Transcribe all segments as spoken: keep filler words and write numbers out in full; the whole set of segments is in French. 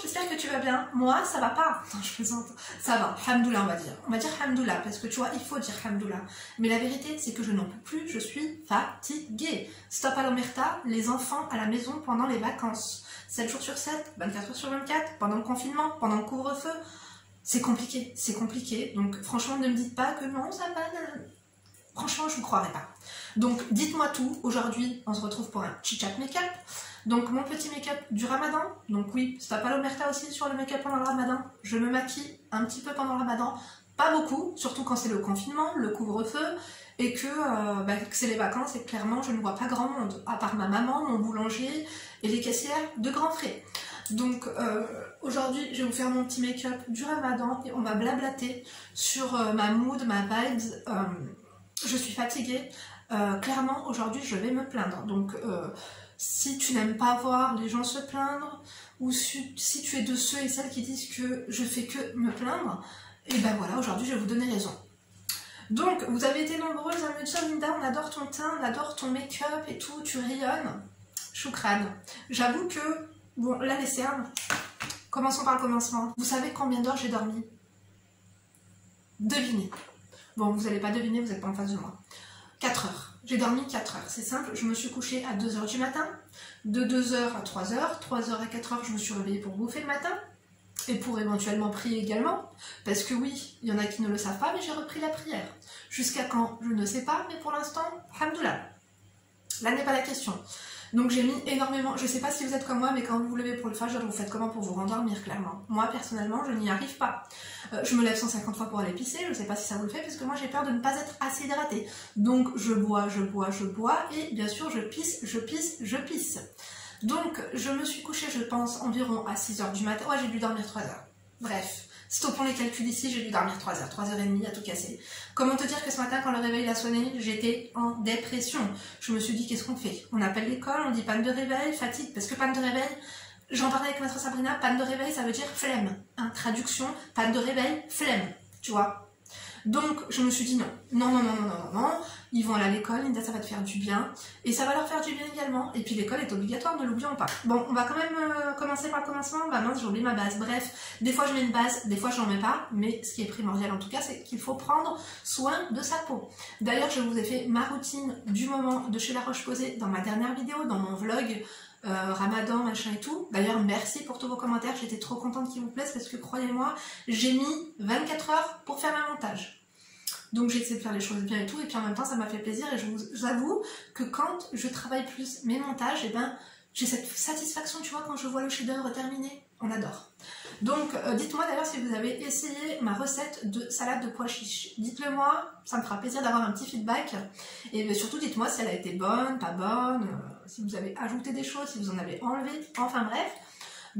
j'espère que tu vas bien. Moi, ça va pas. Non, je plaisante. Ça va. Alhamdoulilah, on va dire. On va dire Alhamdoulilah parce que tu vois, il faut dire Alhamdoulilah. Mais la vérité, c'est que je n'en peux plus. Je suis fatiguée. Stop à l'omerta. Les enfants à la maison pendant les vacances. sept jours sur sept, vingt-quatre heures sur vingt-quatre, pendant le confinement, pendant le couvre-feu. C'est compliqué. C'est compliqué. Donc, franchement, ne me dites pas que non, ça va. Franchement, je ne croirais pas. Donc, dites-moi tout. Aujourd'hui, on se retrouve pour un chit-chat make-up. Donc mon petit make-up du ramadan, donc oui, stop à l'omerta aussi sur le make-up pendant le ramadan, je me maquille un petit peu pendant le ramadan, pas beaucoup, surtout quand c'est le confinement, le couvre-feu, et que, euh, bah, que c'est les vacances et clairement je ne vois pas grand monde, à part ma maman, mon boulanger et les caissières de grands frais. Donc euh, aujourd'hui je vais vous faire mon petit make-up du ramadan et on va blablater sur euh, ma mood, ma vibes, euh, je suis fatiguée, euh, clairement aujourd'hui je vais me plaindre, donc... Euh, si tu n'aimes pas voir les gens se plaindre, ou si, si tu es de ceux et celles qui disent que je fais que me plaindre, et ben voilà, aujourd'hui je vais vous donner raison. Donc, vous avez été nombreuses à me dire « Linda, on adore ton teint, on adore ton make-up et tout, tu rayonnes. » Choukrane. J'avoue que, bon, là les cernes, commençons par le commencement. Vous savez combien d'heures j'ai dormi? Devinez. Bon, vous n'allez pas deviner, vous n'êtes pas en face de moi. quatre heures. J'ai dormi quatre heures, c'est simple, je me suis couchée à deux heures du matin, de deux heures à trois heures, trois heures à quatre heures je me suis réveillée pour bouffer le matin, et pour éventuellement prier également, parce que oui, il y en a qui ne le savent pas, mais j'ai repris la prière. Jusqu'à quand, je ne sais pas, mais pour l'instant, alhamdoulilah. Là n'est pas la question. Donc j'ai mis énormément, je ne sais pas si vous êtes comme moi, mais quand vous vous levez pour le fajr, vous faites comment pour vous rendormir, clairement. Moi, personnellement, je n'y arrive pas. Euh, je me lève cent cinquante fois pour aller pisser, je ne sais pas si ça vous le fait, parce que moi j'ai peur de ne pas être assez hydratée. Donc je bois, je bois, je bois, et bien sûr je pisse, je pisse, je pisse. Donc je me suis couchée, je pense, environ à six heures du matin. Ouais, j'ai dû dormir trois heures. Bref, stoppons les calculs ici, j'ai dû dormir trois heures, trois heures trente à tout casser. Comment te dire que ce matin, quand le réveil a sonné, j'étais en dépression. Je me suis dit, qu'est-ce qu'on fait? On appelle l'école, on dit panne de réveil, fatigue, parce que panne de réveil, j'en parlais avec maître Sabrina, panne de réveil, ça veut dire flemme. Hein, traduction, panne de réveil, flemme, tu vois. Donc, je me suis dit non, non, non, non, non, non, non, ils vont aller à l'école, Linda, ça va te faire du bien, et ça va leur faire du bien également. Et puis l'école est obligatoire, ne l'oublions pas. Bon, on va quand même euh, commencer par le commencement, bah mince, j'ai oublié ma base. Bref, des fois je mets une base, des fois je n'en mets pas, mais ce qui est primordial en tout cas, c'est qu'il faut prendre soin de sa peau. D'ailleurs, je vous ai fait ma routine du moment de chez La Roche-Posay dans ma dernière vidéo, dans mon vlog, Euh, ramadan, machin et tout. D'ailleurs, merci pour tous vos commentaires, j'étais trop contente qu'ils vous plaisent parce que, croyez-moi, j'ai mis vingt-quatre heures pour faire un montage. Donc j'ai essayé de faire les choses bien et tout, et puis en même temps, ça m'a fait plaisir, et je vous avoue que quand je travaille plus mes montages, et eh ben, j'ai cette satisfaction, tu vois, quand je vois le chef-d'œuvre terminé, on adore. Donc, euh, dites-moi d'ailleurs si vous avez essayé ma recette de salade de pois chiche. Dites-le moi, ça me fera plaisir d'avoir un petit feedback, et bien, surtout, dites-moi si elle a été bonne, pas bonne... Euh... si vous avez ajouté des choses, si vous en avez enlevé, enfin bref.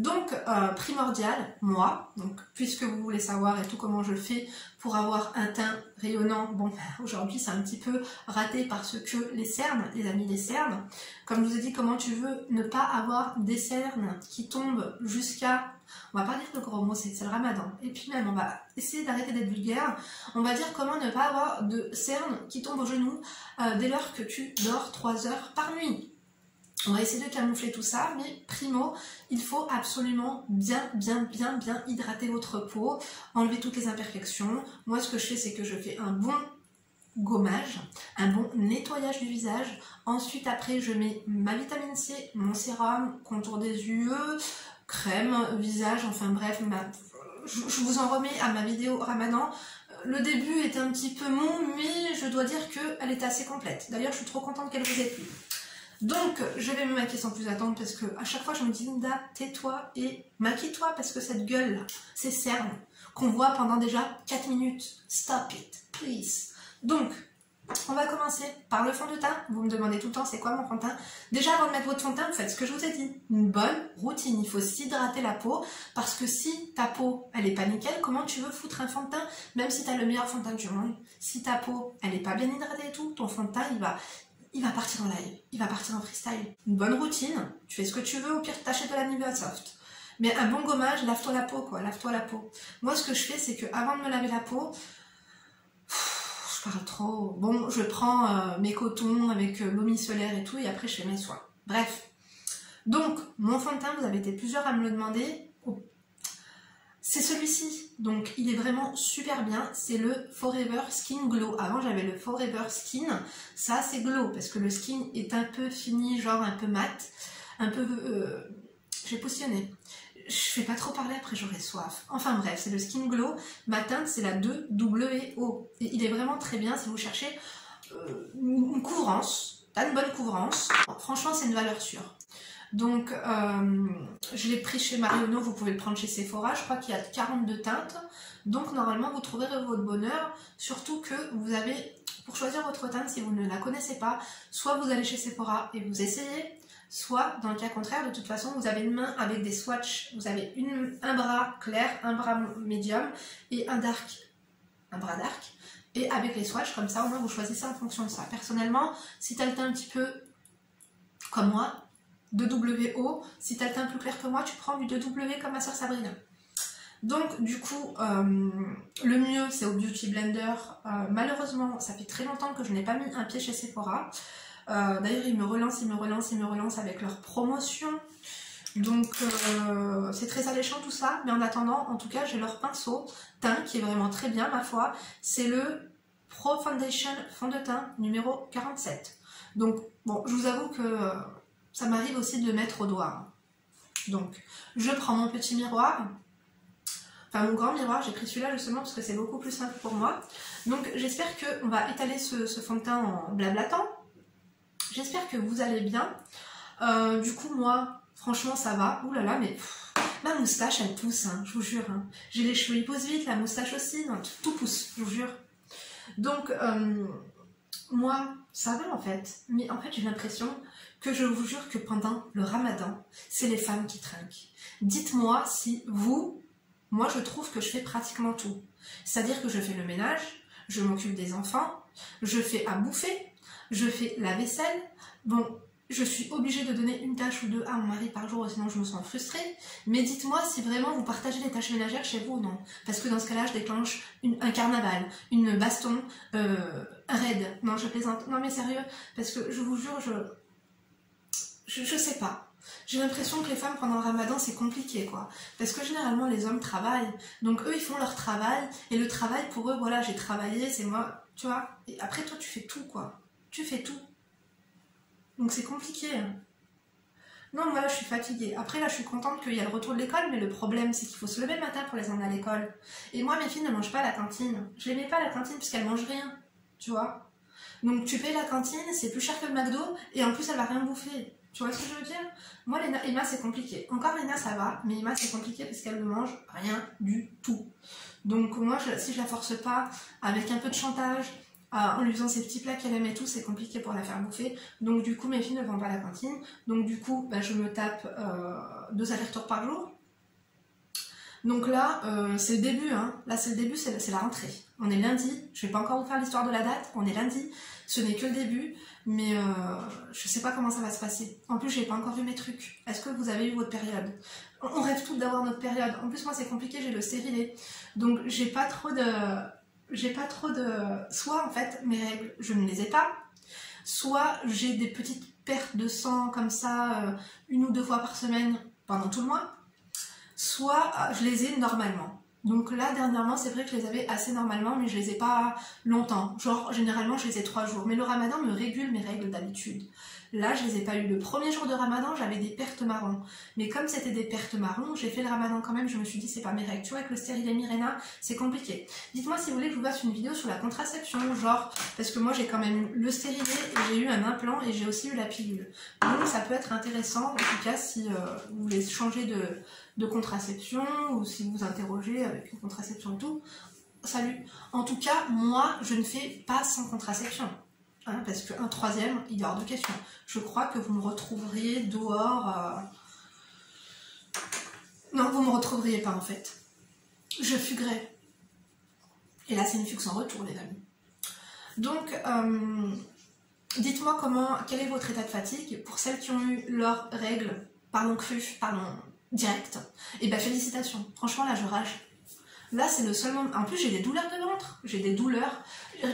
Donc, euh, primordial, moi, donc puisque vous voulez savoir et tout comment je fais pour avoir un teint rayonnant, bon, aujourd'hui c'est un petit peu raté parce que les cernes, les amis, les cernes, comme je vous ai dit, comment tu veux ne pas avoir des cernes qui tombent jusqu'à, on va pas dire le gros mot, c'est le ramadan, et puis même on va essayer d'arrêter d'être vulgaire, on va dire comment ne pas avoir de cernes qui tombent aux genoux euh, dès lors que tu dors trois heures par nuit. On va essayer de camoufler tout ça, mais primo, il faut absolument bien, bien, bien, bien hydrater votre peau, enlever toutes les imperfections. Moi, ce que je fais, c'est que je fais un bon gommage, un bon nettoyage du visage. Ensuite, après, je mets ma vitamine C, mon sérum, contour des yeux, crème, visage, enfin bref, ma... je vous en remets à ma vidéo ramadan. Le début était un petit peu mou, mais je dois dire qu'elle est assez complète. D'ailleurs, je suis trop contente qu'elle vous ait plu. Donc, je vais me maquiller sans plus attendre parce que à chaque fois, je me dis, Linda, tais-toi et maquille-toi parce que cette gueule-là, ces cernes qu'on voit pendant déjà quatre minutes, stop it, please. Donc, on va commencer par le fond de teint. Vous me demandez tout le temps, c'est quoi mon fond de teint? Déjà, avant de mettre votre fond de teint, vous faites ce que je vous ai dit. Une bonne routine, il faut s'hydrater la peau parce que si ta peau, elle n'est pas nickel, comment tu veux foutre un fond de teint? Même si tu as le meilleur fond de teint du monde, si ta peau, elle n'est pas bien hydratée et tout, ton fond de teint, il va... il va partir en live, il va partir en freestyle. Une bonne routine, tu fais ce que tu veux, au pire t'achètes de la Nivea Soft. Mais un bon gommage, lave-toi la peau quoi, lave-toi la peau. Moi ce que je fais c'est que avant de me laver la peau, pff, je parle trop, bon je prends euh, mes cotons avec euh, l'eau micellaire et tout et après je fais mes soins. Bref, donc mon fond de teint vous avez été plusieurs à me le demander, C'est celui-ci, donc il est vraiment super bien, c'est le Forever Skin Glow. Avant j'avais le Forever Skin, ça c'est Glow, parce que le skin est un peu fini, genre un peu mat, un peu... Euh, j'ai positionné. Je vais pas trop parler après, j'aurai soif. Enfin bref, c'est le Skin Glow, ma teinte c'est la deux W O. Et il est vraiment très bien si vous cherchez euh, une couvrance, pas une bonne couvrance. Franchement c'est une valeur sûre. Donc, euh, je l'ai pris chez Marionnaud, vous pouvez le prendre chez Sephora. Je crois qu'il y a quarante-deux teintes. Donc, normalement, vous trouverez votre bonheur. Surtout que vous avez, pour choisir votre teinte, si vous ne la connaissez pas, soit vous allez chez Sephora et vous essayez, soit, dans le cas contraire, de toute façon, vous avez une main avec des swatchs. Vous avez une, un bras clair, un bras médium et un dark, un bras dark. Et avec les swatchs, comme ça, au moins, vous choisissez en fonction de ça. Personnellement, si tu as le teint un petit peu comme moi, deux W O, si t'as le teint plus clair que moi, tu prends du deux W comme ma soeur Sabrina. Donc du coup, euh, le mieux c'est au Beauty Blender. Euh, malheureusement, ça fait très longtemps que je n'ai pas mis un pied chez Sephora. Euh, D'ailleurs, ils me relancent, ils me relancent, ils me relancent avec leur promotion. Donc euh, c'est très alléchant tout ça. Mais en attendant, en tout cas, j'ai leur pinceau teint qui est vraiment très bien, ma foi. C'est le Pro Foundation fond de teint numéro quarante-sept. Donc bon, je vous avoue que... Euh, ça m'arrive aussi de le mettre au doigt. Donc, je prends mon petit miroir. Enfin, mon grand miroir. J'ai pris celui-là justement parce que c'est beaucoup plus simple pour moi. Donc, j'espère qu'on va étaler ce, ce fond de teint en blablatant. J'espère que vous allez bien. Euh, du coup, moi, franchement, ça va. Ouh là là, mais... Pff, ma moustache, elle pousse, hein, je vous jure. Hein. J'ai les cheveux, ils poussent vite. La moustache aussi. Non, tout, tout pousse, je vous jure. Donc, euh, moi, ça va en fait. Mais en fait, j'ai l'impression... que je vous jure que pendant le ramadan, c'est les femmes qui trinquent. Dites-moi si vous, moi je trouve que je fais pratiquement tout. C'est-à-dire que je fais le ménage, je m'occupe des enfants, je fais à bouffer, je fais la vaisselle. Bon, je suis obligée de donner une tâche ou deux à mon mari par jour, sinon je me sens frustrée. Mais dites-moi si vraiment vous partagez les tâches ménagères chez vous ou non. Parce que dans ce cas-là, je déclenche une, un carnaval, une baston, euh, un raid. Non, je plaisante. Non mais sérieux, parce que je vous jure, je... Je, je sais pas. J'ai l'impression que les femmes pendant le ramadan c'est compliqué quoi. Parce que généralement les hommes travaillent. Donc eux ils font leur travail. Et le travail pour eux, voilà, j'ai travaillé, c'est moi. Tu vois. Et après toi tu fais tout quoi. Tu fais tout. Donc c'est compliqué. Hein. Non, moi là je suis fatiguée. Après là je suis contente qu'il y a le retour de l'école. Mais le problème c'est qu'il faut se lever le matin pour les emmener à l'école. Et moi mes filles ne mangent pas à la cantine. Je les mets pas à la cantine puisqu'elles mangent rien. Tu vois. Donc tu payes la cantine, c'est plus cher que le McDo. Et en plus elle va rien bouffer. Tu vois ce que je veux dire? Moi, Emma, c'est compliqué. Encore Emma, ça va, mais Emma, c'est compliqué parce qu'elle ne mange rien du tout. Donc, moi, je, si je la force pas, avec un peu de chantage, euh, en lui faisant ces petits plats qu'elle aime et tout, c'est compliqué pour la faire bouffer. Donc, du coup, mes filles ne vont pas à la cantine. Donc, du coup, bah, je me tape euh, deux allers-retours par jour. Donc là, euh, c'est le début. Hein. Là, c'est le début, c'est la rentrée. On est lundi. Je vais pas encore vous faire l'histoire de la date. On est lundi. Ce n'est que le début. Mais euh, je sais pas comment ça va se passer. En plus, j'ai pas encore vu mes trucs. Est-ce que vous avez eu votre période? On rêve toutes d'avoir notre période. En plus, moi, c'est compliqué. J'ai le stérilet. Donc, j'ai pas trop de... J'ai pas trop de... Soit, en fait, mes règles, je ne les ai pas. Soit, j'ai des petites pertes de sang comme ça, euh, une ou deux fois par semaine pendant tout le mois. Soit je les ai normalement. Donc là, dernièrement, c'est vrai que je les avais assez normalement, mais je les ai pas longtemps. Genre, généralement, je les ai trois jours. Mais le ramadan me régule mes règles d'habitude. Là, je les ai pas eu. Le premier jour de ramadan, j'avais des pertes marron. Mais comme c'était des pertes marron, j'ai fait le ramadan quand même. Je me suis dit, c'est pas mes règles. Tu vois, avec le stérilet Mirena, c'est compliqué. Dites-moi si vous voulez que je vous fasse une vidéo sur la contraception, genre, parce que moi, j'ai quand même eu le stérilet, j'ai eu un implant et j'ai aussi eu la pilule. Donc, ça peut être intéressant, en tout cas, si euh, vous voulez changer de... de contraception, ou si vous vous interrogez avec une contraception et tout, salut. En tout cas, moi, je ne fais pas sans contraception, hein, parce qu'un troisième, il est hors de question. Je crois que vous me retrouveriez dehors... Euh... Non, vous me retrouveriez pas, en fait. Je fuguerais. Et là, c'est une fugue sans retour, les amis. Donc, euh, dites-moi comment, quel est votre état de fatigue pour celles qui ont eu leurs règles, parlons cru, parlons... direct, et bah félicitations, franchement là je rage, là c'est le seul moment, en plus j'ai des douleurs de ventre, j'ai des douleurs,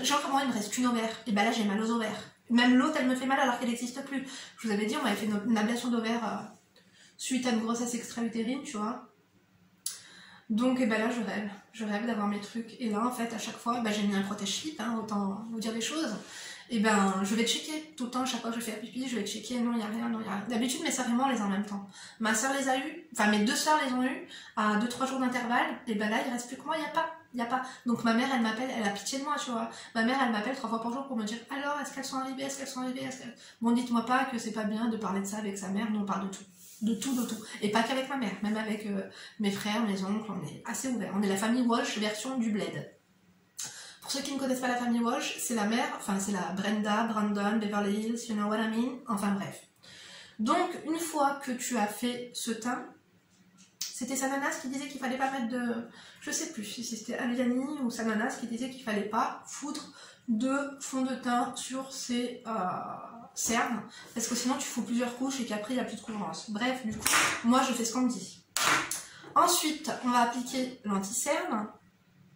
genre moi il me reste qu'une ovaire, et bah là j'ai mal aux ovaires, même l'autre elle me fait mal alors qu'elle n'existe plus, je vous avais dit on m'avait fait une ablation d'ovaire euh, suite à une grossesse extra-utérine, tu vois, Donc et ben là je rêve, je rêve d'avoir mes trucs. Et là en fait à chaque fois, ben, j'ai mis un protège lip, hein, autant vous dire les choses. Et ben je vais checker tout le temps, chaque fois que je fais la pipi, je vais checker, non il n'y a rien, non il n'y a rien. D'habitude mes sœurs et moi on les a en même temps. Ma sœur les a eu, enfin mes deux sœurs les ont eu à deux trois jours d'intervalle, et ben là il reste plus que moi, il n'y a pas. Il n'y a pas. Donc ma mère, elle m'appelle, elle a pitié de moi, tu vois. Ma mère, elle m'appelle trois fois par jour pour me dire alors, est-ce qu'elles sont arrivées, est-ce qu'elles sont arrivées, est-ce qu'elles... Bon, dites-moi pas que c'est pas bien de parler de ça avec sa mère, nous on parle de tout. De tout, de tout. Et pas qu'avec ma mère, même avec euh, mes frères, mes oncles, on est assez ouverts. On est la famille Walsh version du bled. Pour ceux qui ne connaissent pas la famille Walsh, c'est la mère, enfin c'est la Brenda, Brandon, Beverly Hills, you know what I mean, enfin bref. Donc, une fois que tu as fait ce teint, c'était sa nanas qui disait qu'il fallait pas mettre de... Je sais plus si c'était Aliani ou sa nanas qui disait qu'il fallait pas foutre de fond de teint sur ses euh, cernes. Parce que sinon tu fous plusieurs couches et qu'après il n'y a plus de couvrance. Bref, du coup, moi je fais ce qu'on me dit. Ensuite, on va appliquer l'anti-cerne.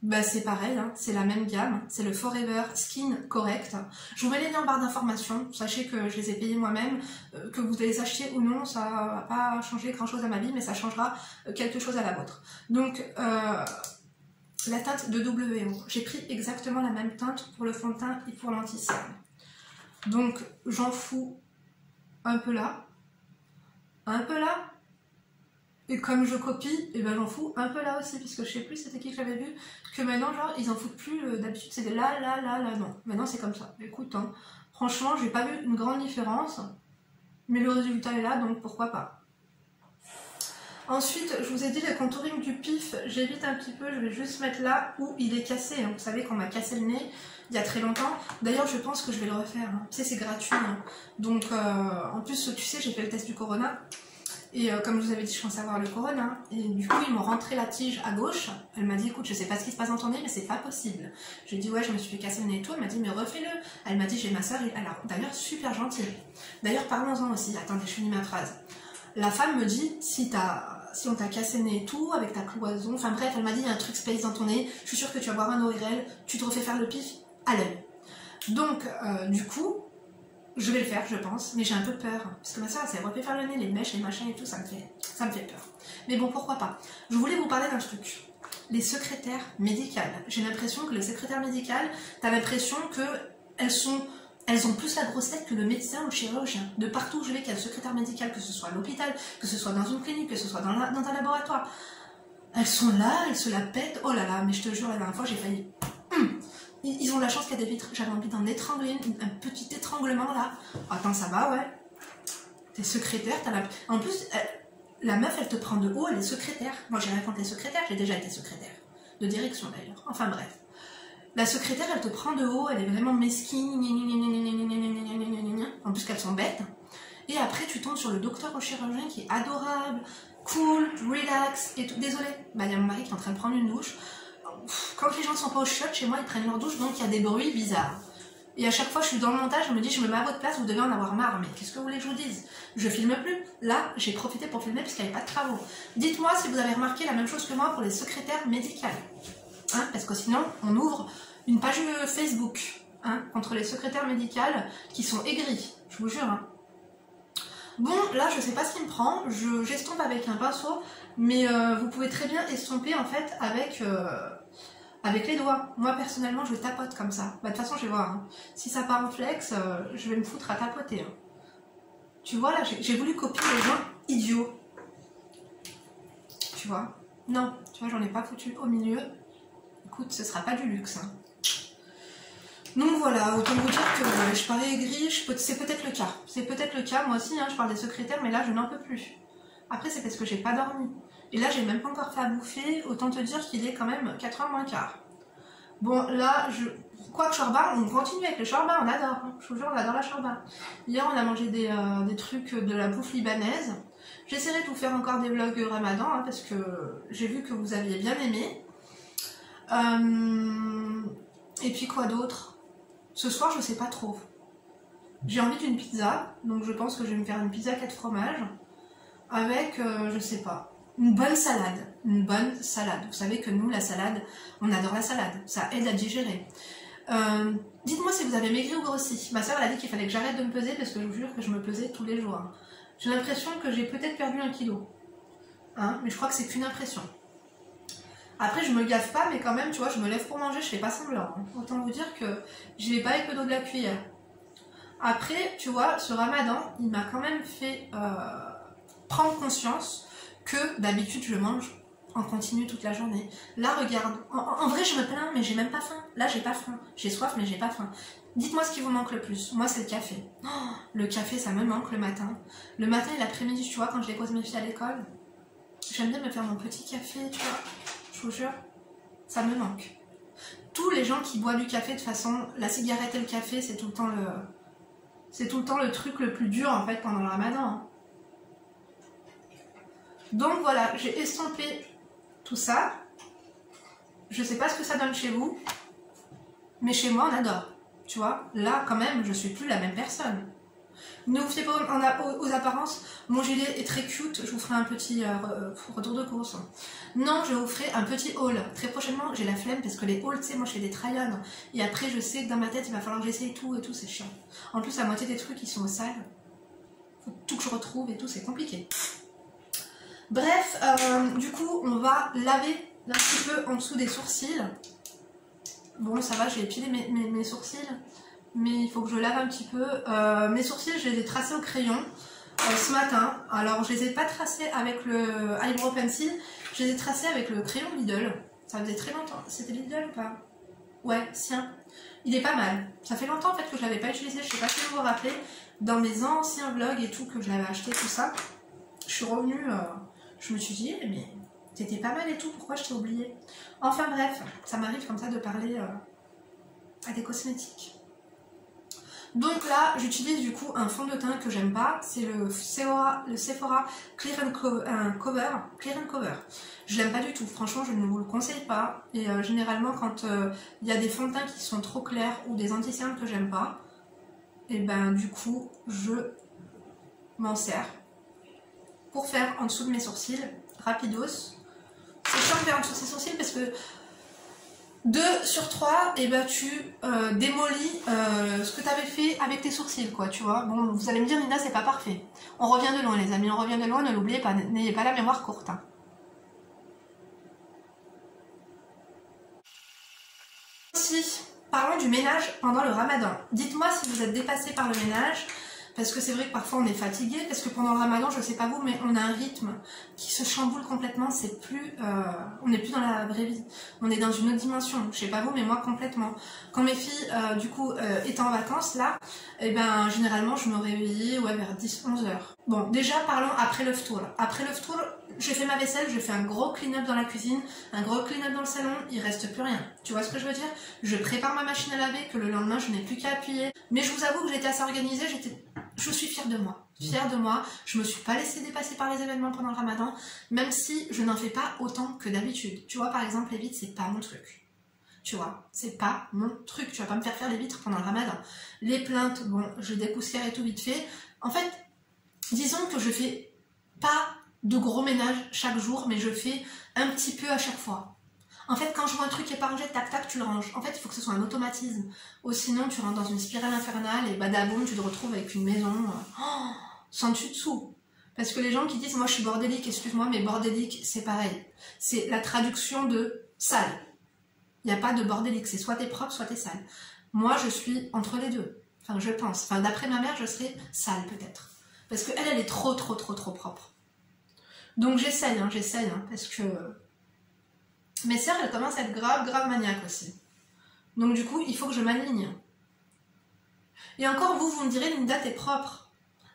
Bah, c'est pareil, hein, c'est la même gamme, c'est le Forever Skin Correct. Je vous mets les liens en barre d'information, sachez que je les ai payés moi-même, euh, que vous les achetiez ou non, ça va pas changer grand-chose à ma vie, mais ça changera quelque chose à la vôtre. Donc, euh, la teinte de W O, j'ai pris exactement la même teinte pour le fond de teint et pour l'anti-cerne. Donc, j'en fous un peu là, un peu là. Et comme je copie, et ben j'en fous un peu là aussi, puisque je sais plus c'était qui que j'avais vu, que maintenant genre ils en foutent plus, euh, d'habitude c'était là, là, là, là, non. Maintenant c'est comme ça. Écoute, hein, franchement j'ai pas vu une grande différence, mais le résultat est là, donc pourquoi pas. Ensuite, je vous ai dit le contouring du pif, j'évite un petit peu, je vais juste mettre là où il est cassé. Vous savez qu'on m'a cassé le nez il y a très longtemps. D'ailleurs, je pense que je vais le refaire, hein. Tu sais, c'est gratuit. Hein. Donc, euh, en plus, tu sais, j'ai fait le test du corona. Et euh, comme je vous avais dit, je pensais avoir le corona. Et du coup, ils m'ont rentré la tige à gauche. Elle m'a dit, écoute, je sais pas ce qui se passe dans ton nez, mais c'est pas possible. J'ai dit, ouais, je me suis fait casser le nez et tout. Elle m'a dit, mais refais-le. Elle m'a dit, j'ai ma soeur. Alors, d'ailleurs, super gentille. D'ailleurs, parlons-en aussi. Attendez, je finis ma phrase. La femme me dit, si t'as... si on t'a cassé le nez et tout, avec ta cloison... Enfin bref, elle m'a dit, il y a un truc space dans ton nez. Je suis sûre que tu vas boire un O R L. Tu te refais faire le pif à l'œil. Donc, euh, du coup... je vais le faire, je pense, mais j'ai un peu peur. Parce que ma soeur, elle s'est refait faire le nez, les mèches, les machins et tout, ça me fait, ça me fait peur. Mais bon, pourquoi pas. Je voulais vous parler d'un truc. Les secrétaires médicales. J'ai l'impression que les secrétaires médicales, t'as l'impression qu'elles sont... elles ont plus la grosse tête que le médecin ou le chirurgien. De partout où je vais, qu'il y a un secrétaire médical, que ce soit à l'hôpital, que ce soit dans une clinique, que ce soit dans, la, dans un laboratoire. Elles sont là, elles se la pètent. Oh là là, mais je te jure, la dernière fois, j'ai failli... Hum. Ils ont la chance qu'il y a des vitres. J'avais envie d'en étrangler une, un petit étranglement là. Attends, ça va, ouais. T'es secrétaire, t'as la... En plus, elle, la meuf, elle te prend de haut, elle est secrétaire. Moi, j'ai rien contre les secrétaires, j'ai déjà été secrétaire. De direction, d'ailleurs. Enfin, bref. La secrétaire, elle te prend de haut, elle est vraiment mesquine. En plus qu'elles sont bêtes. Et après, tu tombes sur le docteur au chirurgien qui est adorable, cool, relax et tout. Désolée, bah, il y a mon mari qui est en train de prendre une douche. Quand les gens ne sont pas au chiottes, chez moi, ils prennent leur douche, donc il y a des bruits bizarres. Et à chaque fois, je suis dans le montage, je me dis, je me mets à votre place, vous devez en avoir marre. Mais qu'est-ce que vous voulez que je vous dise? Je filme plus. Là, j'ai profité pour filmer parce qu'il n'y avait pas de travaux. Dites-moi si vous avez remarqué la même chose que moi pour les secrétaires médicales. Hein, parce que sinon, on ouvre une page Facebook hein, contre les secrétaires médicales qui sont aigris, je vous jure. Hein. Bon, là, je ne sais pas ce qui me prend. Je j'estompe avec un pinceau, mais euh, vous pouvez très bien estomper en fait avec... Euh, avec les doigts. Moi, personnellement, je tapote comme ça. Bah, de toute façon, je vais voir. Hein. Si ça part en flex, euh, je vais me foutre à tapoter. Hein. Tu vois, là, j'ai voulu copier les gens idiots. Tu vois? Non, tu vois, j'en ai pas foutu au milieu. Écoute, ce sera pas du luxe. Hein. Donc voilà, autant vous dire que euh, je parais aigrie, peux... c'est peut-être le cas. C'est peut-être le cas, moi aussi, hein, je parle des secrétaires, mais là, je n'en peux plus. Après, c'est parce que j'ai pas dormi. Et là, j'ai même pas encore fait à bouffer, autant te dire qu'il est quand même quatre heures moins quart. Bon, là, je... quoi que shorba, on continue avec le shorba, on adore. Hein. Je vous jure, on adore la shorba. Hier, on a mangé des, euh, des trucs de la bouffe libanaise. J'essaierai de vous faire encore des vlogs Ramadan, hein, parce que j'ai vu que vous aviez bien aimé. Euh... Et puis quoi d'autre? Ce soir, je sais pas trop. J'ai envie d'une pizza, donc je pense que je vais me faire une pizza quatre fromages. Avec, euh, je sais pas... une bonne salade, une bonne salade. Vous savez que nous, la salade, on adore la salade. Ça aide à digérer. Euh, Dites-moi si vous avez maigri ou grossi. Ma soeur, elle a dit qu'il fallait que j'arrête de me peser parce que je vous jure que je me pesais tous les jours. J'ai l'impression que j'ai peut-être perdu un kilo. Hein, mais je crois que c'est qu'une impression. Après je me gaffe pas, mais quand même tu vois, je me lève pour manger, je fais pas semblant. Hein. Autant vous dire que je vais pas avec le dos de la cuillère. Après tu vois, ce Ramadan il m'a quand même fait euh, prendre conscience que d'habitude je mange en continu toute la journée. Là regarde, en, en vrai je me plains mais j'ai même pas faim. Là j'ai pas faim, j'ai soif mais j'ai pas faim. Dites-moi ce qui vous manque le plus. Moi c'est le café. Oh, le café ça me manque le matin. Le matin et l'après-midi tu vois, quand je dépose mes filles à l'école, j'aime bien me faire mon petit café tu vois. Je vous jure, ça me manque. Tous les gens qui boivent du café de façon, la cigarette et le café c'est tout le temps le... C'est tout le temps le truc le plus dur en fait pendant le Ramadan. Donc voilà, j'ai estompé tout ça. Je sais pas ce que ça donne chez vous, mais chez moi on adore. Tu vois, là quand même je suis plus la même personne. Ne vous fiez pas aux apparences, mon gilet est très cute, je vous ferai un petit euh, retour de course. Non, je vous ferai un petit haul. Très prochainement, j'ai la flemme parce que les hauls, tu sais, moi je fais des try-on. Et après, je sais que dans ma tête, il va falloir que j'essaye tout et tout, c'est chiant. En plus, la moitié des trucs, ils sont au sale. Faut tout que je retrouve et tout, c'est compliqué. Bref, euh, du coup, on va laver un petit peu en dessous des sourcils. Bon, ça va, j'ai épilé mes, mes, mes sourcils. Mais il faut que je lave un petit peu. Euh, mes sourcils, je les ai tracés au crayon euh, ce matin. Alors, je les ai pas tracés avec le eyebrow pencil, je les ai tracés avec le crayon Lidl. Ça faisait très longtemps. C'était Lidl ou pas? Ouais, sien. Il est pas mal. Ça fait longtemps en fait que je l'avais pas utilisé. Je sais pas si vous vous rappelez, dans mes anciens vlogs et tout, que je l'avais acheté, tout ça. Je suis revenue, euh, je me suis dit, mais c'était pas mal et tout, pourquoi je t'ai oublié? Enfin bref, ça m'arrive comme ça de parler euh, à des cosmétiques. Donc là, j'utilise du coup un fond de teint que j'aime pas, c'est le Sephora, le Sephora Clear and Cover. Clear and Cover. Je l'aime pas du tout, franchement je ne vous le conseille pas. Et euh, généralement quand il euh, y a des fonds de teint qui sont trop clairs ou des anti-cernes que j'aime pas, et ben du coup je m'en sers pour faire en dessous de mes sourcils, rapidos. C'est chiant de faire en dessous de ses sourcils parce que deux sur trois, et eh ben tu euh, démolis euh, ce que tu avais fait avec tes sourcils, quoi, tu vois. Bon, vous allez me dire, Nina, c'est pas parfait. On revient de loin, les amis, on revient de loin, ne l'oubliez pas, n'ayez pas la mémoire courte. Hein. Aussi, parlons du ménage pendant le Ramadan. Dites-moi si vous êtes dépassé par le ménage, parce que c'est vrai que parfois on est fatigué, parce que pendant le Ramadan, je sais pas vous, mais on a un rythme qui se chamboule complètement, c'est plus, euh, on n'est plus dans la vraie vie, on est dans une autre dimension, je sais pas vous, mais moi complètement. Quand mes filles, euh, du coup, euh, étaient en vacances, là, et eh ben, généralement, je me réveillais, ouais, vers dix, onze heures. Bon, déjà, parlons après le ftour. Après le ftour, j'ai fait ma vaisselle, j'ai fait un gros clean-up dans la cuisine, un gros clean-up dans le salon, il reste plus rien. Tu vois ce que je veux dire? Je prépare ma machine à laver, que le lendemain, je n'ai plus qu'à appuyer. Mais je vous avoue que j'étais assez organisée, j'étais... Je suis fière de moi, fière de moi, je me suis pas laissée dépasser par les événements pendant le Ramadan, même si je n'en fais pas autant que d'habitude. Tu vois, par exemple, les vitres, c'est pas mon truc. Tu vois, c'est pas mon truc, tu vas pas me faire faire les vitres pendant le Ramadan. Les plaintes, bon, je dépoussière et tout vite fait. En fait, disons que je fais pas de gros ménage chaque jour, mais je fais un petit peu à chaque fois. En fait, quand je vois un truc qui est pas rangé, tac tac, tu le ranges. En fait, il faut que ce soit un automatisme. Ou sinon, tu rentres dans une spirale infernale et badaboum, tu te retrouves avec une maison euh, oh, sans dessus dessous. Parce que les gens qui disent, moi je suis bordélique, excuse-moi, mais bordélique, c'est pareil. C'est la traduction de sale. Il n'y a pas de bordélique, c'est soit t'es propre, soit t'es sale. Moi, je suis entre les deux. Enfin, je pense. Enfin, d'après ma mère, je serais sale peut-être. Parce qu'elle, elle est trop, trop, trop, trop propre. Donc j'essaye, hein, j'essaye, hein, parce que... Mes sœurs, elles commencent à être grave, grave maniaques aussi. Donc du coup, il faut que je m'aligne. Et encore, vous, vous me direz, Linda, t'es propre.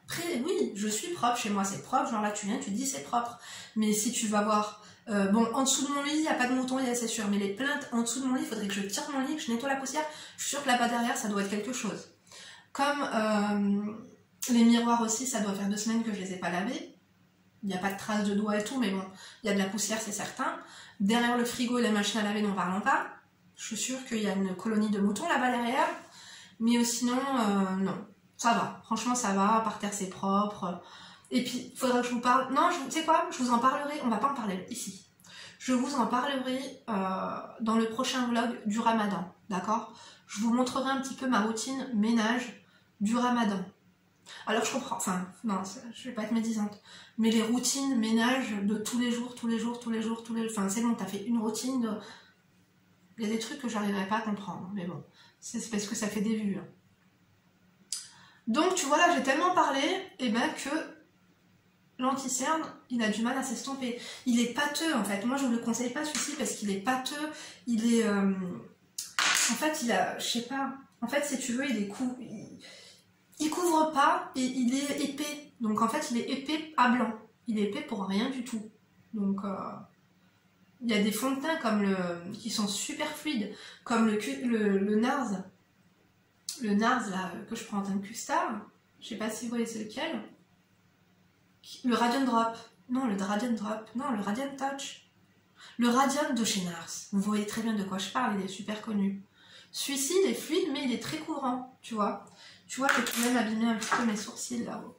Après, oui, je suis propre, chez moi c'est propre. Genre là, tu viens, tu dis c'est propre. Mais si tu vas voir... Euh, bon, en dessous de mon lit, il n'y a pas de mouton, c'est sûr. Mais les plaintes, en dessous de mon lit, il faudrait que je tire mon lit, que je nettoie la poussière. Je suis sûre que là-bas derrière, ça doit être quelque chose. Comme euh, les miroirs aussi, ça doit faire deux semaines que je ne les ai pas lavés. Il n'y a pas de traces de doigts et tout, mais bon, il y a de la poussière, c'est certain. Derrière le frigo et la machine à laver, n'en parlons pas. Je suis sûre qu'il y a une colonie de moutons là-bas derrière. Mais sinon, euh, non, ça va. Franchement, ça va, par terre, c'est propre. Et puis, il faudra que je vous parle... Non, je... tu sais quoi, je vous en parlerai, on va pas en parler ici. Je vous en parlerai euh, dans le prochain vlog du Ramadan, d'accord? Je vous montrerai un petit peu ma routine ménage du Ramadan. Alors je comprends, enfin non, je vais pas être médisante, mais les routines ménage de tous les jours, tous les jours, tous les jours, tous les, enfin c'est bon, t'as fait une routine de... Il y a des trucs que j'arriverai pas à comprendre, mais bon, c'est parce que ça fait des vues. Hein. Donc tu vois là, j'ai tellement parlé, et eh ben que l'anti-cerne, il a du mal à s'estomper. Il est pâteux en fait, moi je ne le conseille pas celui-ci parce qu'il est pâteux, il est... Euh... En fait il a, je sais pas, en fait si tu veux il est cou... Il... Il couvre pas et il est épais, donc en fait il est épais à blanc, il est épais pour rien du tout. Donc euh, il y a des fonds de teint comme le, qui sont super fluides, comme le, le, le Nars, le Nars là, que je prends en teint de custard, je sais pas si vous voyez c'est lequel, le Radiant Drop, non le Radiant Drop, non le Radiant Touch, le Radiant de chez Nars, vous voyez très bien de quoi je parle, il est super connu. Celui-ci il est fluide mais il est très courant, tu vois. Tu vois, j'ai tout de même abîmé un petit peu mes sourcils là-haut.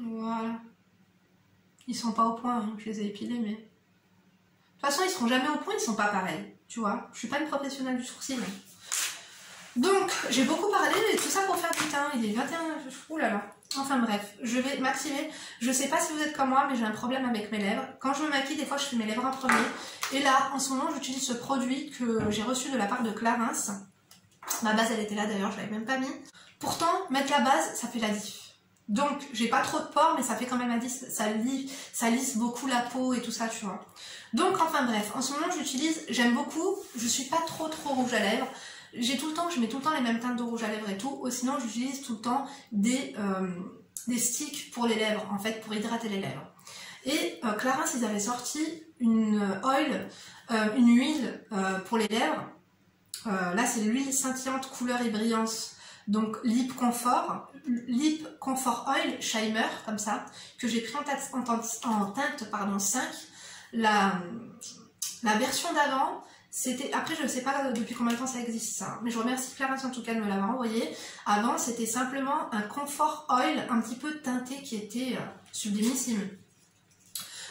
Voilà. Ils sont pas au point, hein, je les ai épilés, mais... De toute façon, ils seront jamais au point, ils sont pas pareils. Tu vois, je suis pas une professionnelle du sourcil. Donc, j'ai beaucoup parlé, mais tout ça pour faire du teint. Il est vingt et un... Ouh là là. Enfin bref, je vais m'activer. Je sais pas si vous êtes comme moi, mais j'ai un problème avec mes lèvres. Quand je me maquille, des fois, je fais mes lèvres en premier. Et là, en ce moment, j'utilise ce produit que j'ai reçu de la part de Clarins. Ma base elle était là d'ailleurs, je l'avais même pas mis. Pourtant, mettre la base, ça fait la diff. Donc, j'ai pas trop de pores, mais ça fait quand même la diff, ça, lie, ça lisse beaucoup la peau et tout ça, tu vois. Donc, enfin bref, en ce moment j'utilise, j'aime beaucoup, je suis pas trop trop rouge à lèvres. J'ai tout le temps, je mets tout le temps les mêmes teintes de rouge à lèvres et tout. Ou sinon, j'utilise tout le temps des, euh, des sticks pour les lèvres, en fait, pour hydrater les lèvres. Et euh, Clarins, ils avaient sorti une euh, oil, euh, une huile euh, pour les lèvres. Euh, là c'est l'huile scintillante couleur et brillance, donc Lip Comfort, Lip Comfort Oil Shimmer, comme ça, que j'ai pris en teinte, en teinte, en teinte pardon, cinq. La, la version d'avant, c'était, après je ne sais pas depuis combien de temps ça existe ça, mais je remercie Clarins en tout cas de me l'avoir envoyé. Avant c'était simplement un Comfort Oil un petit peu teinté qui était euh, sublimissime.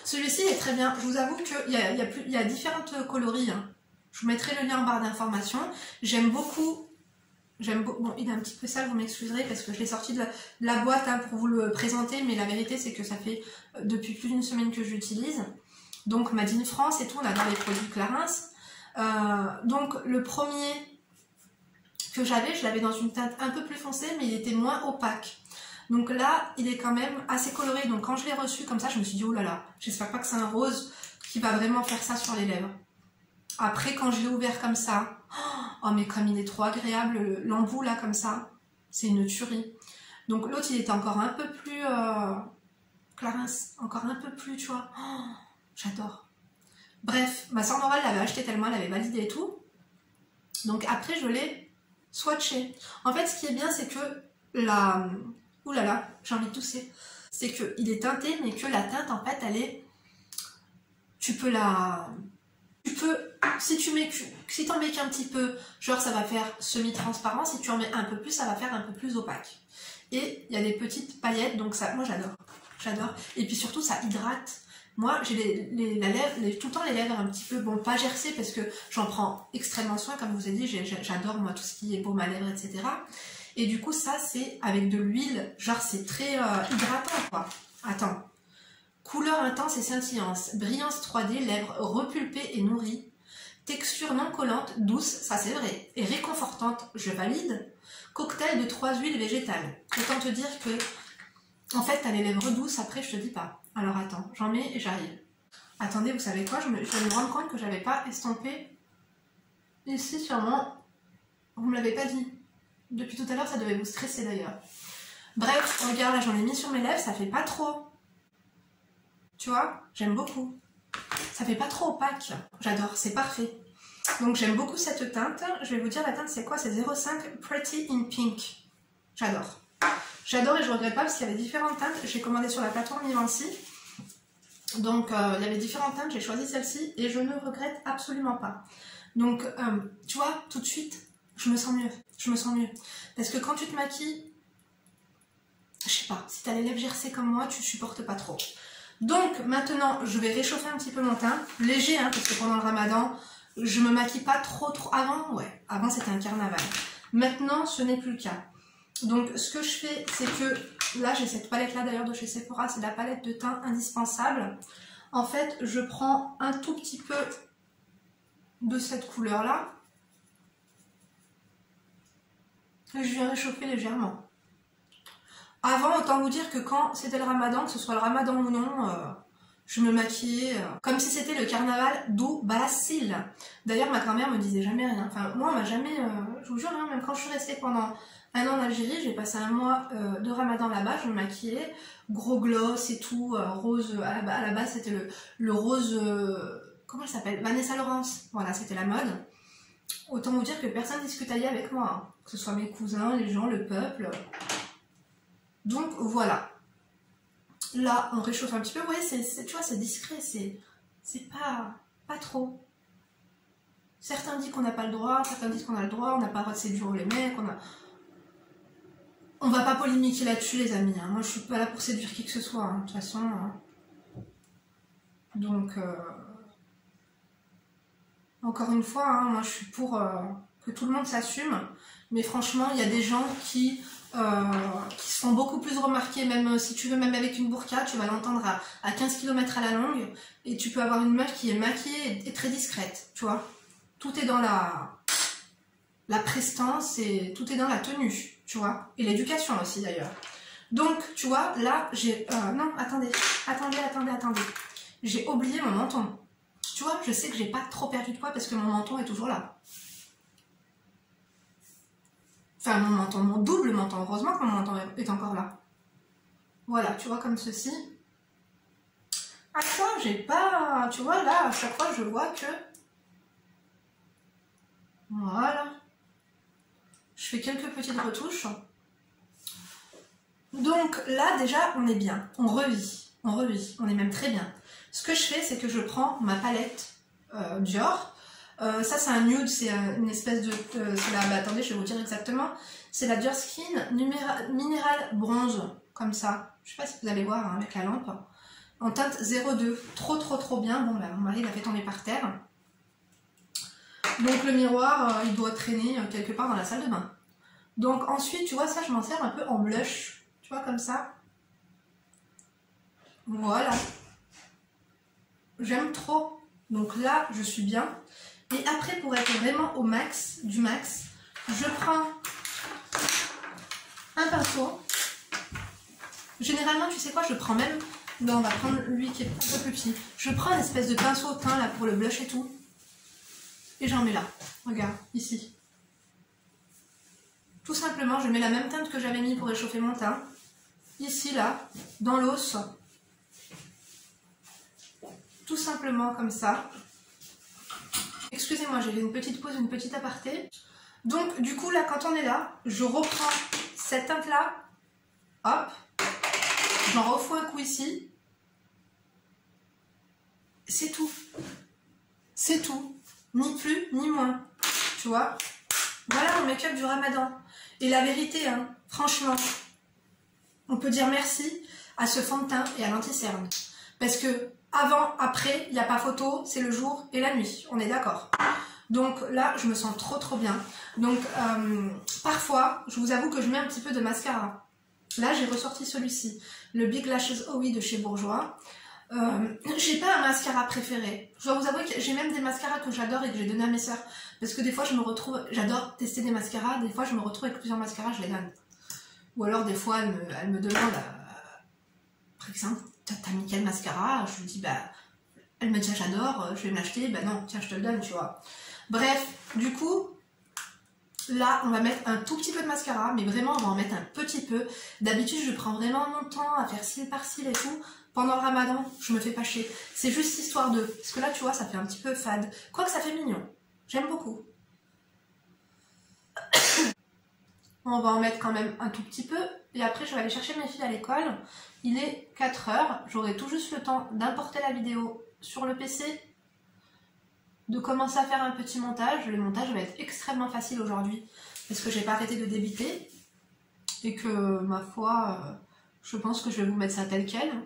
Celui-ci est très bien, je vous avoue qu'il y a, y a, plus, y a différentes coloris, hein. Je vous mettrai le lien en barre d'information. J'aime beaucoup, j'aime beaucoup, bon il est un petit peu sale, vous m'excuserez parce que je l'ai sorti de la, de la boîte hein, pour vous le présenter, mais la vérité c'est que ça fait depuis plus d'une semaine que j'utilise. Donc Made in France et tout, on adore les produits Clarins. Euh, donc le premier que j'avais, je l'avais dans une teinte un peu plus foncée, mais il était moins opaque. Donc là, il est quand même assez coloré, donc quand je l'ai reçu comme ça, je me suis dit oh là là, j'espère pas que c'est un rose qui va vraiment faire ça sur les lèvres. Après, quand je l'ai ouvert comme ça, oh mais comme il est trop agréable, l'embout là comme ça, c'est une tuerie. Donc l'autre, il était encore un peu plus... Euh, Clarins, encore un peu plus, tu vois. Oh, j'adore. Bref, ma soeur Morale l'avait acheté tellement, elle avait validé et tout. Donc après, je l'ai swatché. En fait, ce qui est bien, c'est que la... Ouh là là, j'ai envie de tousser. C'est qu'il est teinté, mais que la teinte, en fait, elle est... Tu peux la... Tu peux, si tu mets, si t'en mets qu'un petit peu, genre ça va faire semi-transparent, si tu en mets un peu plus, ça va faire un peu plus opaque. Et il y a des petites paillettes, donc ça, moi j'adore, j'adore. Et puis surtout ça hydrate. Moi j'ai les, les, la lèvre, les, tout le temps les lèvres un petit peu, bon pas gercées parce que j'en prends extrêmement soin, comme vous ai dit, j'adore moi tout ce qui est baume à lèvres, et cetera. Et du coup ça c'est avec de l'huile, genre c'est très euh, hydratant quoi. Attends. Couleur intense et scintillance, brillance trois D, lèvres repulpées et nourries, texture non collante, douce, ça c'est vrai, et réconfortante, je valide, cocktail de trois huiles végétales. Autant te dire que, en fait, t'as les lèvres douces, après je te dis pas. Alors attends, j'en mets et j'arrive. Attendez, vous savez quoi, je me, je vais me rendre compte que j'avais pas estompé ici sûrement. Vous me l'avez pas dit. Depuis tout à l'heure, ça devait vous stresser d'ailleurs. Bref, regarde, là j'en ai mis sur mes lèvres, ça fait pas trop. Tu vois, j'aime beaucoup. Ça fait pas trop opaque. J'adore, c'est parfait. Donc j'aime beaucoup cette teinte. Je vais vous dire la teinte c'est quoi, c'est zéro cinq Pretty in Pink. J'adore. J'adore et je regrette pas parce qu'il y avait différentes teintes. J'ai commandé sur la plateforme Imancy. Donc euh, il y avait différentes teintes, j'ai choisi celle-ci et je ne regrette absolument pas. Donc euh, tu vois, tout de suite, je me sens mieux. Je me sens mieux. Parce que quand tu te maquilles, je sais pas, si t'as les lèvres gercées comme moi, tu supportes pas trop. Donc maintenant je vais réchauffer un petit peu mon teint, léger hein, parce que pendant le ramadan je me maquille pas trop trop, avant ouais, avant c'était un carnaval, Maintenant, ce n'est plus le cas. Donc, ce que je fais, c'est que là, j'ai cette palette-là d'ailleurs de chez Sephora, c'est la palette de teint indispensable. En fait, je prends un tout petit peu de cette couleur-là et je viens réchauffer légèrement. Avant, autant vous dire que quand c'était le Ramadan, que ce soit le Ramadan ou non, euh, je me maquillais euh, comme si c'était le carnaval d'Ou Basile. D'ailleurs, ma grand-mère me disait jamais rien. Enfin, moi, on m'a jamais, euh, je vous jure, hein, même quand je suis restée pendant un an en Algérie, j'ai passé un mois euh, de Ramadan là-bas, je me maquillais, gros gloss et tout, euh, rose, à la, à la base c'était le, le rose, euh, comment elle s'appelle, Vanessa Laurence, voilà, c'était la mode. Autant vous dire que personne discutait avec moi, hein, que ce soit mes cousins, les gens, le peuple. Donc voilà, là on réchauffe un petit peu, vous voyez, c'est, c'est, tu vois, c'est discret, c'est pas, pas trop. Certains disent qu'on n'a pas le droit, certains disent qu'on a le droit, on n'a pas le droit de séduire les mecs, on a... On va pas polémiquer là-dessus les amis, hein. Moi je suis pas là pour séduire qui que ce soit, hein, de toute façon. Hein. Donc, euh... encore une fois, hein, moi je suis pour euh, que tout le monde s'assume, mais franchement il y a des gens qui... Euh, qui se font beaucoup plus remarquer, même si tu veux, même avec une burqa, tu vas l'entendre à, à quinze kilomètres à la longue, et tu peux avoir une meuf qui est maquillée et, et très discrète, tu vois. Tout est dans la, la prestance et tout est dans la tenue, tu vois, et l'éducation aussi d'ailleurs. Donc, tu vois, là, j'ai... Euh, non, attendez, attendez, attendez, attendez. J'ai oublié mon menton. Tu vois, je sais que j'ai pas trop perdu de poids parce que mon menton est toujours là. Enfin, mon menton, mon double menton. Heureusement que mon menton est encore là. Voilà, tu vois, comme ceci. À quoi j'ai pas... Tu vois, là, à chaque fois, je vois que... Voilà. Je fais quelques petites retouches. Donc, là, déjà, on est bien. On revit. On revit. On est même très bien. Ce que je fais, c'est que je prends ma palette euh, Dior. Euh, ça c'est un nude, c'est une espèce de... Euh, la, bah, attendez, je vais vous dire exactement. C'est la Diorskin Mineral Bronze, comme ça. Je sais pas si vous allez voir hein, avec la lampe. En teinte zéro deux, trop trop trop bien. Bon bah mon mari l'a fait tomber par terre. Donc le miroir, euh, il doit traîner quelque part dans la salle de bain. Donc ensuite, tu vois ça, je m'en sers un peu en blush. Tu vois, comme ça. Voilà. J'aime trop. Donc là, je suis bien. Et après, pour être vraiment au max, du max, je prends un pinceau. Généralement, tu sais quoi, je prends même... Non, on va prendre lui qui est un peu plus petit. Je prends une espèce de pinceau teint là pour le blush et tout. Et j'en mets là. Regarde, ici. Tout simplement, je mets la même teinte que j'avais mis pour réchauffer mon teint. Ici, là, dans l'os. Tout simplement comme ça. Excusez-moi, j'ai fait une petite pause, une petite aparté. Donc, du coup, là, quand on est là, je reprends cette teinte-là. Hop. J'en refous un coup ici. C'est tout. C'est tout. Ni plus, ni moins. Tu vois? Voilà mon make-up du Ramadan. Et la vérité, hein, franchement, on peut dire merci à ce fond de teint et à l'anti-cerne. Parce que... Avant, après, il n'y a pas photo, c'est le jour et la nuit, on est d'accord. Donc là, je me sens trop trop bien. Donc euh, parfois, je vous avoue que je mets un petit peu de mascara. Là, j'ai ressorti celui-ci, le Big Lashes O I de chez Bourjois. Euh, j'ai pas un mascara préféré. Je dois vous avouer que j'ai même des mascaras que j'adore et que j'ai donné à mes soeurs. Parce que des fois, je me retrouve, j'adore tester des mascaras, des fois, je me retrouve avec plusieurs mascaras, je les donne. Ou alors, des fois, elle me, elle me demande, euh, par exemple, t'as mis quel mascara? Je lui dis, bah, elle me dit, j'adore, je vais me l'acheter, bah non, tiens, je te le donne, tu vois. Bref, du coup, là, on va mettre un tout petit peu de mascara, mais vraiment, on va en mettre un petit peu. D'habitude, je prends vraiment mon temps à faire cils par cils et tout. Pendant le Ramadan, je me fais pas chier. C'est juste histoire de... Parce que là, tu vois, ça fait un petit peu fade. Quoique, ça fait mignon. J'aime beaucoup. On va en mettre quand même un tout petit peu. Et après, je vais aller chercher mes filles à l'école. Il est quatre heures. J'aurai tout juste le temps d'importer la vidéo sur le P C, de commencer à faire un petit montage. Le montage va être extrêmement facile aujourd'hui parce que j'ai pas arrêté de débiter. Et que, ma foi, euh, je pense que je vais vous mettre ça tel quel.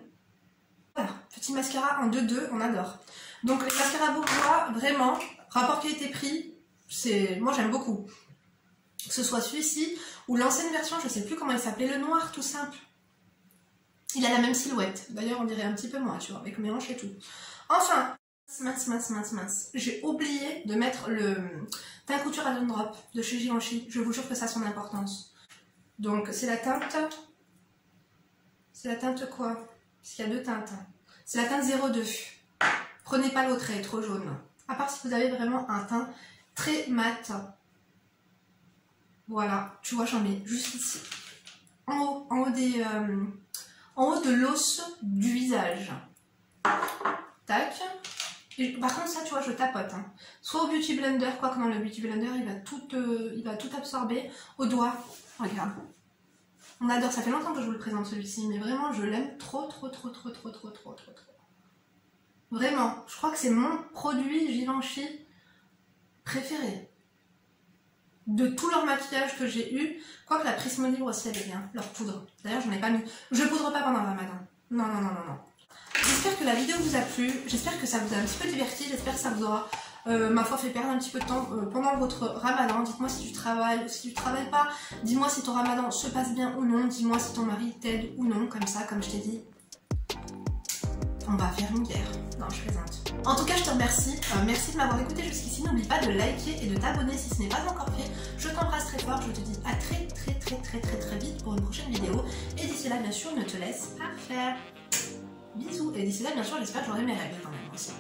Voilà, petit mascara en deux deux, on adore. Donc, les mascaras Bourjois, vraiment, rapport qualité-prix, c'est moi j'aime beaucoup. que ce soit celui-ci ou l'ancienne version, je ne sais plus comment il s'appelait, le noir tout simple. Il a la même silhouette, d'ailleurs on dirait un petit peu moins, tu vois, avec mes hanches et tout. Enfin, mince, mince, mince, mince, j'ai oublié de mettre le teint couture à drop de chez Givenchy, je vous jure que ça a son importance. Donc c'est la teinte, c'est la teinte quoi? Parce qu'il y a deux teintes, c'est la teinte zéro deux, prenez pas l'autre, elle est trop jaune, à part si vous avez vraiment un teint très mat. Voilà, tu vois, j'en mets juste ici, en haut, en haut des... Euh, en haut de l'os du visage. Tac. Et, par contre ça tu vois je tapote. Hein. Soit au Beauty Blender, quoique dans le Beauty Blender il va tout, euh, il va tout absorber. Au doigt, regarde. On adore, ça fait longtemps que je vous le présente celui-ci, mais vraiment je l'aime trop trop trop trop trop trop trop trop trop. Vraiment, je crois que c'est mon produit Givenchy préféré. De tout leur maquillage que j'ai eu, quoique la Prisme Libre aussi elle est bien, leur poudre. D'ailleurs j'en ai pas mis, je poudre pas pendant le Ramadan. Non non non non non. J'espère que la vidéo vous a plu, j'espère que ça vous a un petit peu diverti, j'espère que ça vous aura euh, ma foi fait perdre un petit peu de temps euh, pendant votre Ramadan. Dites-moi si tu travailles ou si tu travailles pas, dis-moi si ton Ramadan se passe bien ou non, dis-moi si ton mari t'aide ou non, comme ça, comme je t'ai dit. On va faire une guerre. Non, je plaisante. En tout cas, je te remercie. Euh, merci de m'avoir écouté jusqu'ici. N'oublie pas de liker et de t'abonner si ce n'est pas encore fait. Je t'embrasse très fort. Je te dis à très, très, très, très, très, très vite pour une prochaine vidéo. Et d'ici là, bien sûr, ne te laisse pas faire. Bisous. Et d'ici là, bien sûr, j'espère que j'aurai mes règles quand même aussi.